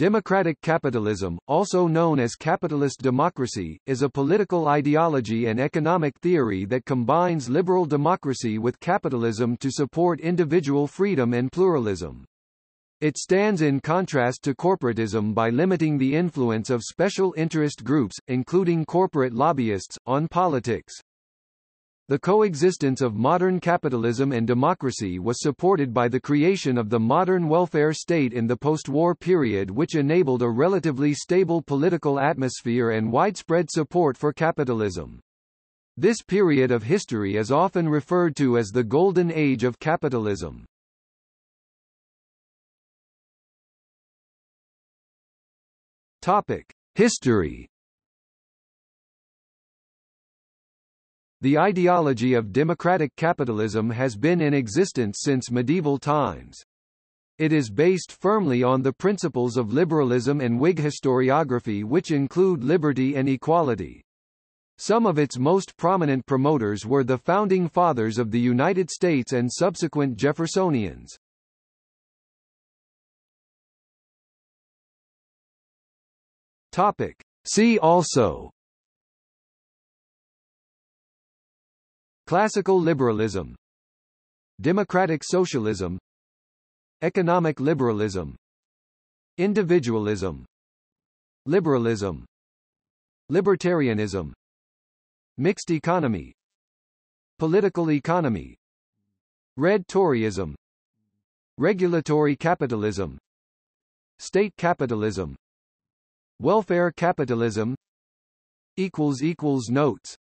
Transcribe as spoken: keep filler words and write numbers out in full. Democratic capitalism, also known as capitalist democracy, is a political ideology and economic theory that combines liberal democracy with capitalism to support individual freedom and pluralism. It stands in contrast to corporatism by limiting the influence of special interest groups, including corporate lobbyists, on politics. The coexistence of modern capitalism and democracy was supported by the creation of the modern welfare state in the post-war period, which enabled a relatively stable political atmosphere and widespread support for capitalism. This period of history is often referred to as the Golden Age of Capitalism. Topic: History. The ideology of democratic capitalism has been in existence since medieval times. It is based firmly on the principles of liberalism and Whig historiography, which include liberty and equality. Some of its most prominent promoters were the founding fathers of the United States and subsequent Jeffersonians. Topic: See also: Classical liberalism, democratic socialism, economic liberalism, individualism, liberalism, libertarianism, mixed economy, political economy, red Toryism, regulatory capitalism, state capitalism, welfare capitalism. Notes